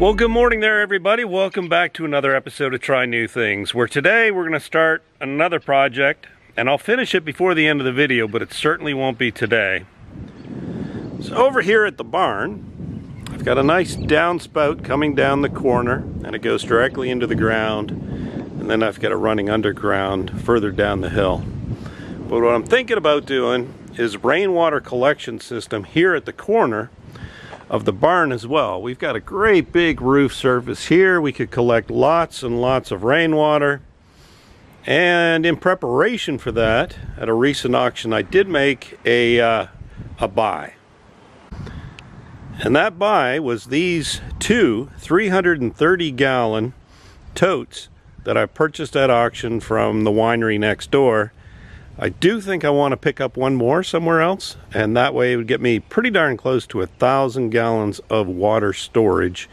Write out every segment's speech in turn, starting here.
Well, good morning there, everybody. Welcome back to another episode of Try New Things, where today we're going to start another project, and I'll finish it before the end of the video, but it certainly won't be today. So over here at the barn, I've got a nice downspout coming down the corner, and it goes directly into the ground, and then I've got it running underground further down the hill. But what I'm thinking about doing is rainwater collection system here at the corner of the barn as well. We've got a great big roof surface here. We could collect lots and lots of rainwater. And in preparation for that, at a recent auction, I did make a buy. And that buy was these two 330-gallon totes that I purchased at auction from the winery next door. I do think I want to pick up one more somewhere else, and that way it would get me pretty darn close to 1,000 gallons of water storage.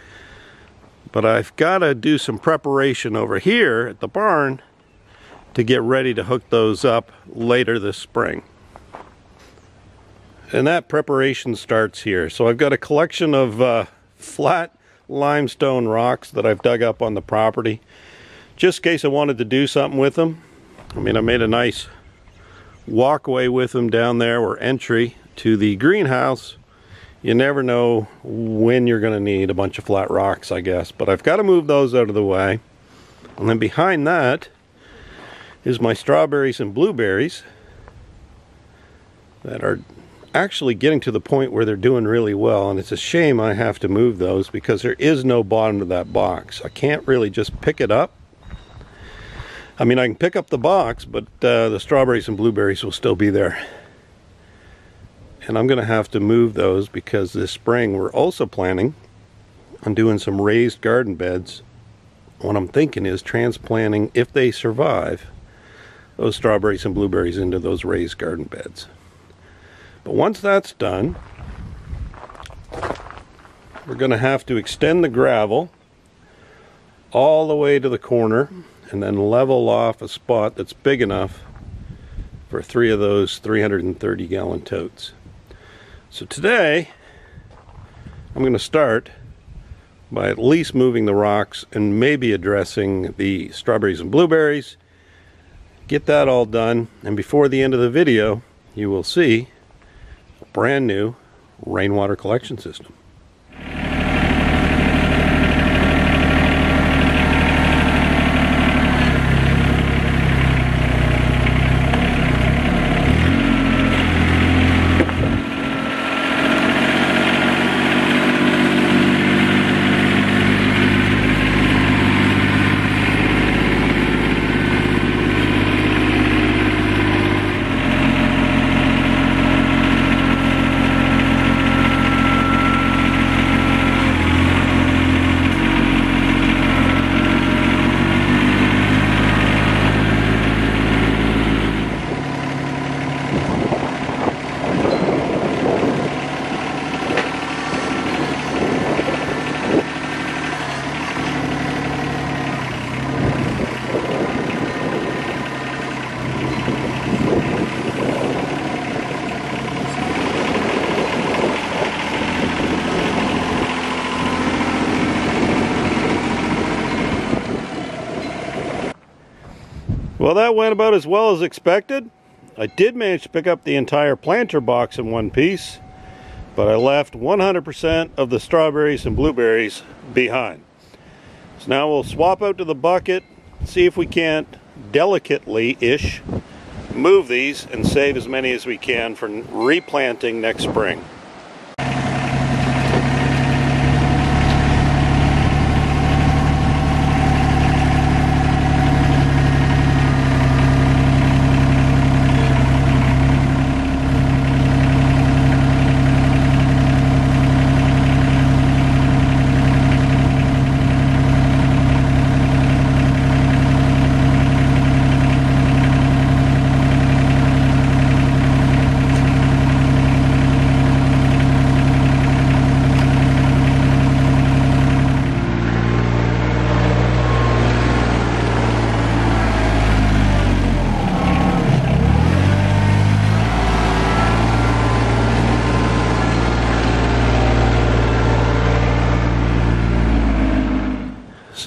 But I've got to do some preparation over here at the barn to get ready to hook those up later this spring. And that preparation starts here. So I've got a collection of flat limestone rocks that I've dug up on the property, just in case I wanted to do something with them. I mean, I made a nice walkway with them down there, or entry to the greenhouse. You never know when you're going to need a bunch of flat rocks, I guess. But I've got to move those out of the way. And then behind that is my strawberries and blueberries that are actually getting to the point where they're doing really well, and it's a shame I have to move those because there is no bottom to that box. I can't really just pick it up. I mean, I can pick up the box, but the strawberries and blueberries will still be there. And I'm going to have to move those because this spring we're also planning on doing some raised garden beds. What I'm thinking is transplanting, if they survive, those strawberries and blueberries into those raised garden beds. But once that's done, we're going to have to extend the gravel all the way to the corner, and then level off a spot that's big enough for three of those 330-gallon totes. So today, I'm going to start by at least moving the rocks and maybe addressing the strawberries and blueberries. Get that all done, and before the end of the video, you will see a brand new rainwater collection system. Well, that went about as well as expected. I did manage to pick up the entire planter box in one piece, but I left 100% of the strawberries and blueberries behind. So now we'll swap out to the bucket, see if we can't delicately-ish move these and save as many as we can for replanting next spring.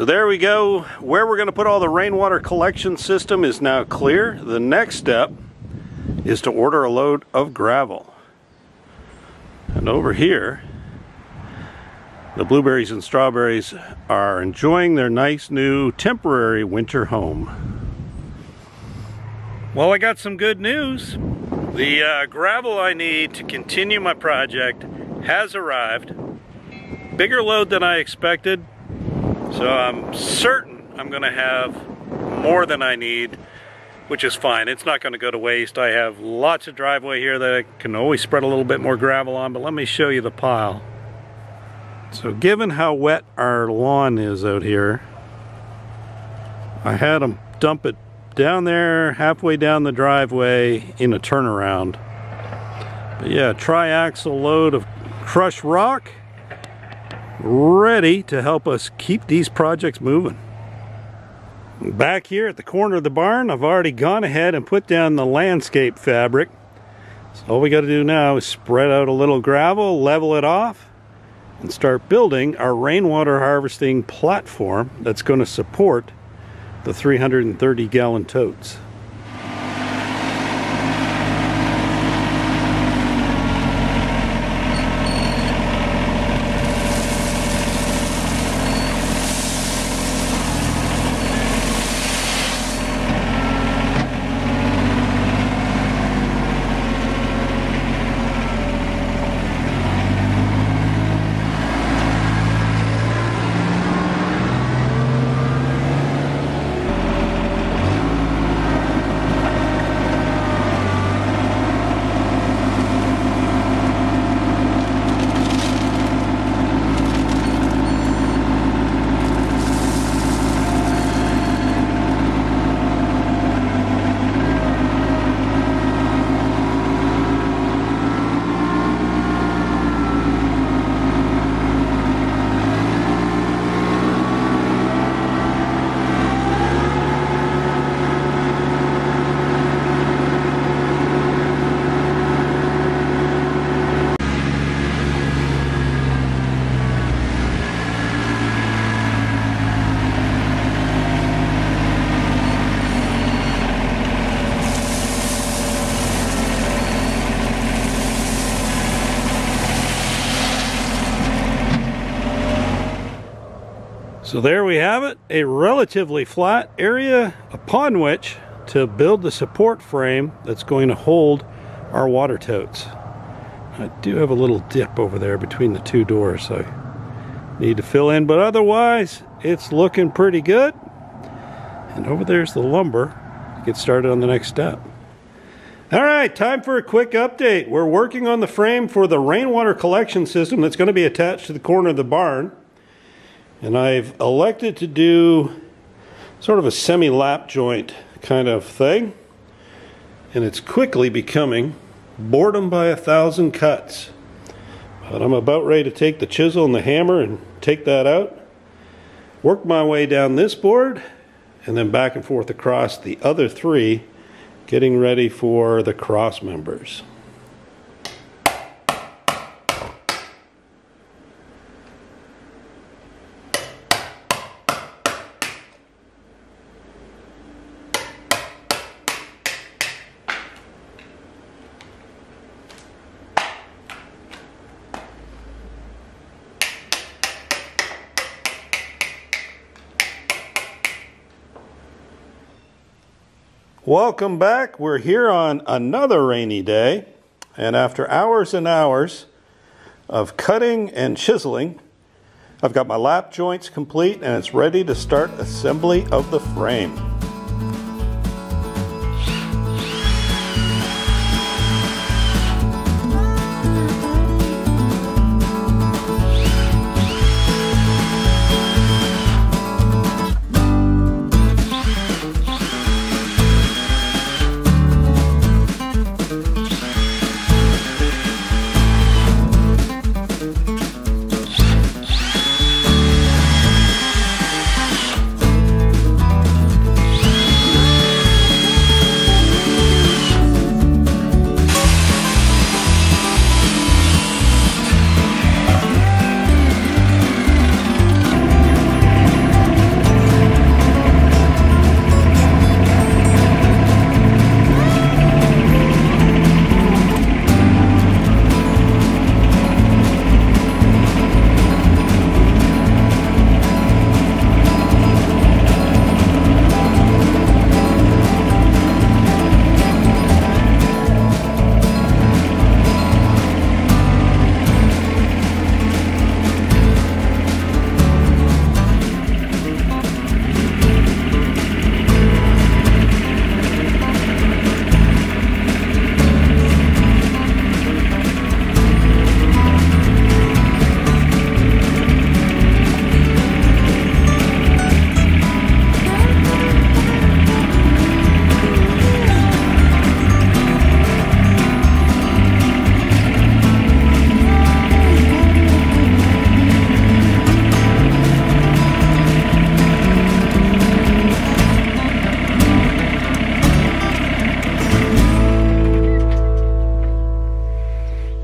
there we go. Where we're going to put all the rainwater collection system is now clear. The next step is to order a load of gravel. And over here, the blueberries and strawberries are enjoying their nice new temporary winter home. Well, I got some good news. The gravel I need to continue my project has arrived. Bigger load than I expected, so I'm certain I'm going to have more than I need, which is fine. It's not going to go to waste. I have lots of driveway here that I can always spread a little bit more gravel on, but let me show you the pile. So given how wet our lawn is out here, I had them dump it down there halfway down the driveway in a turnaround. But yeah, triaxle load of crushed rock ready to help us keep these projects moving. Back here at the corner of the barn, I've already gone ahead and put down the landscape fabric. So all we got to do now is spread out a little gravel, level it off, and start building our rainwater harvesting platform that's going to support the 330-gallon totes. So there we have it, a relatively flat area upon which to build the support frame that's going to hold our water totes. I do have a little dip over there between the two doors, so I need to fill in, but otherwise it's looking pretty good. And over there's the lumber to get started on the next step. All right, time for a quick update. We're working on the frame for the rainwater collection system that's going to be attached to the corner of the barn. And I've elected to do sort of a semi-lap joint kind of thing. And it's quickly becoming boredom by a thousand cuts. But I'm about ready to take the chisel and the hammer and take that out. Work my way down this board and then back and forth across the other three, getting ready for the cross members. Welcome back. We're here on another rainy day, and after hours and hours of cutting and chiseling, I've got my lap joints complete and it's ready to start assembly of the frame.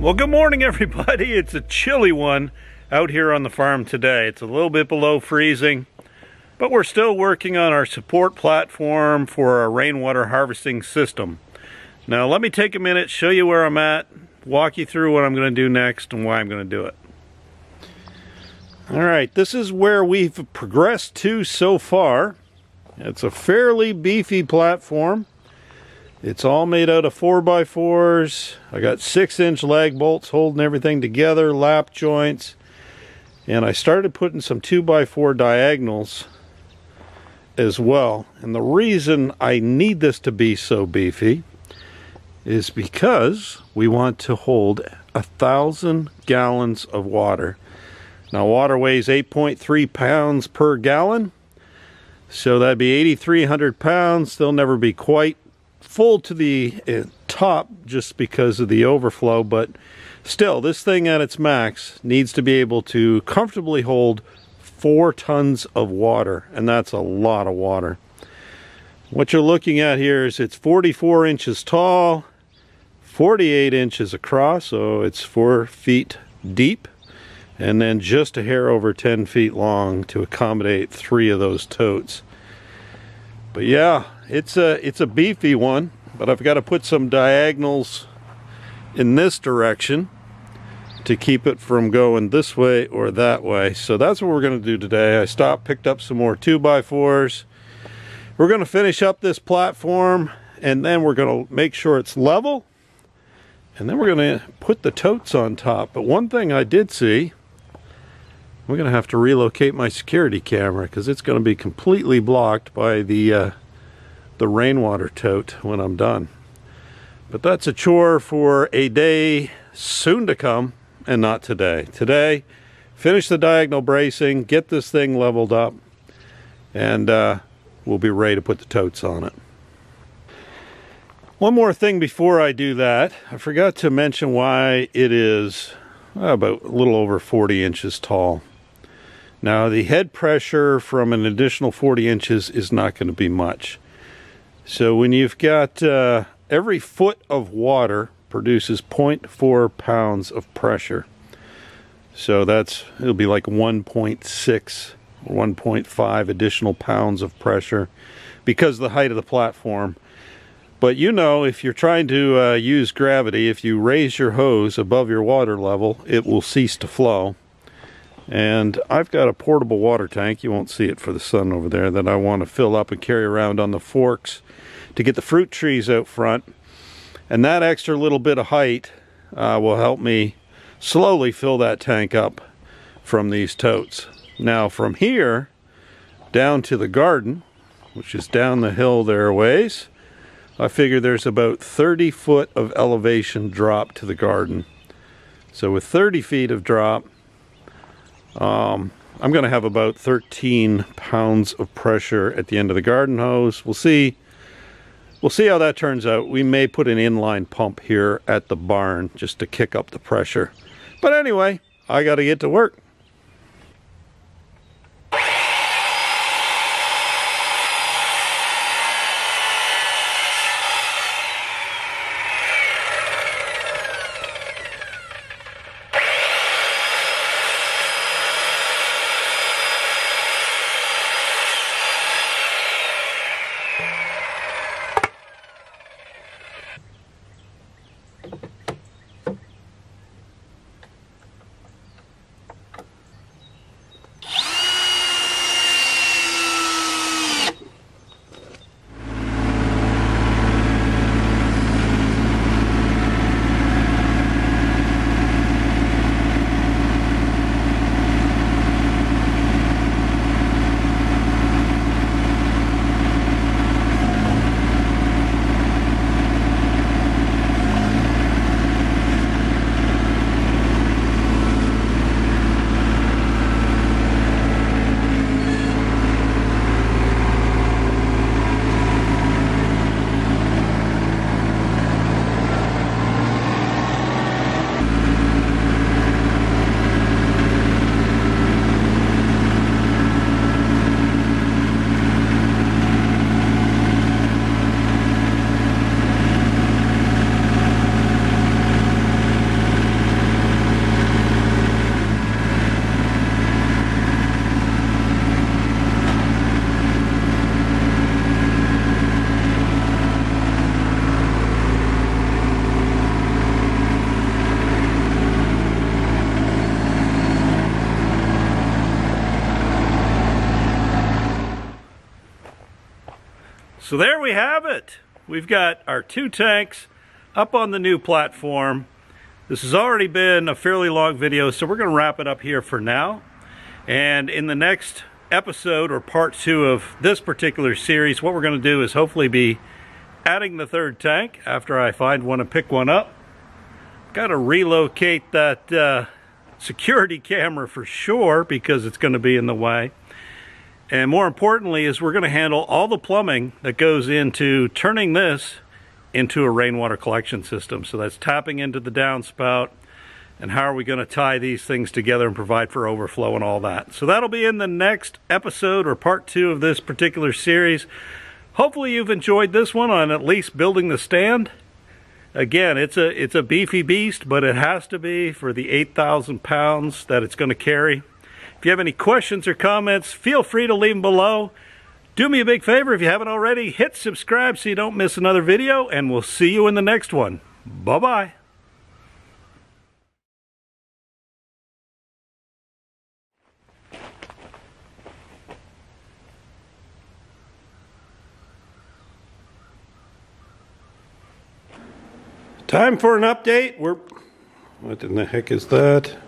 Well, good morning, everybody. It's a chilly one out here on the farm today. It's a little bit below freezing, but we're still working on our support platform for our rainwater harvesting system. Now, let me take a minute, show you where I'm at, walk you through what I'm going to do next and why I'm going to do it. All right, this is where we've progressed to so far. It's a fairly beefy platform. It's all made out of 4x4s. I got 6-inch lag bolts holding everything together, lap joints, and I started putting some 2x4 diagonals as well. And the reason I need this to be so beefy is because we want to hold 1,000 gallons of water. Now, water weighs 8.3 pounds per gallon, so that'd be 8,300 pounds. They'll never be quite full to the top just because of the overflow, but still, this thing at its max needs to be able to comfortably hold 4 tons of water, and that's a lot of water. What you're looking at here is it's 44 inches tall, 48 inches across, so it's 4 feet deep, and then just a hair over 10 feet long to accommodate 3 of those totes. But yeah, it's a beefy one, but I've got to put some diagonals in this direction to keep it from going this way or that way. So that's what we're going to do today. I stopped, picked up some more 2x4s. We're going to finish up this platform, and then we're going to make sure it's level, and then we're going to put the totes on top. But one thing I did see, we're going to have to relocate my security camera because it's going to be completely blocked by the rainwater tote when I'm done. But that's a chore for a day soon to come, and not today. Today, finish the diagonal bracing, get this thing leveled up, and we'll be ready to put the totes on it. One more thing before I do that. I forgot to mention why it is about a little over 40 inches tall. Now, the head pressure from an additional 40 inches is not going to be much. So when you've got every foot of water produces 0.4 pounds of pressure. So it'll be like 1.6 or 1.5 additional pounds of pressure because of the height of the platform. But you know, if you're trying to use gravity, if you raise your hose above your water level, it will cease to flow. And I've got a portable water tank, you won't see it for the sun over there, that I want to fill up and carry around on the forks to get the fruit trees out front. And that extra little bit of height will help me slowly fill that tank up from these totes. Now, from here down to the garden, which is down the hill there a ways, I figure there's about 30 foot of elevation drop to the garden. So with 30 feet of drop, I'm going to have about 13 pounds of pressure at the end of the garden hose. We'll see how that turns out. We may put an inline pump here at the barn just to kick up the pressure. But anyway, I got to get to work. So there we have it. We've got our two tanks up on the new platform. This has already been a fairly long video, so we're going to wrap it up here for now. And in the next episode, or part two of this particular series, what we're going to do is hopefully be adding the third tank after I find one and pick one up. Got to relocate that security camera for sure, because it's going to be in the way. And more importantly is we're going to handle all the plumbing that goes into turning this into a rainwater collection system. So that's tapping into the downspout, and how are we going to tie these things together and provide for overflow and all that. So that'll be in the next episode, or part two of this particular series. Hopefully you've enjoyed this one on at least building the stand. Again, it's a beefy beast, but it has to be for the 8,000 pounds that it's going to carry. If you have any questions or comments, feel free to leave them below. Do me a big favor, if you haven't already, hit subscribe so you don't miss another video, and we'll see you in the next one. Bye-bye. Time for an update. What in the heck is that?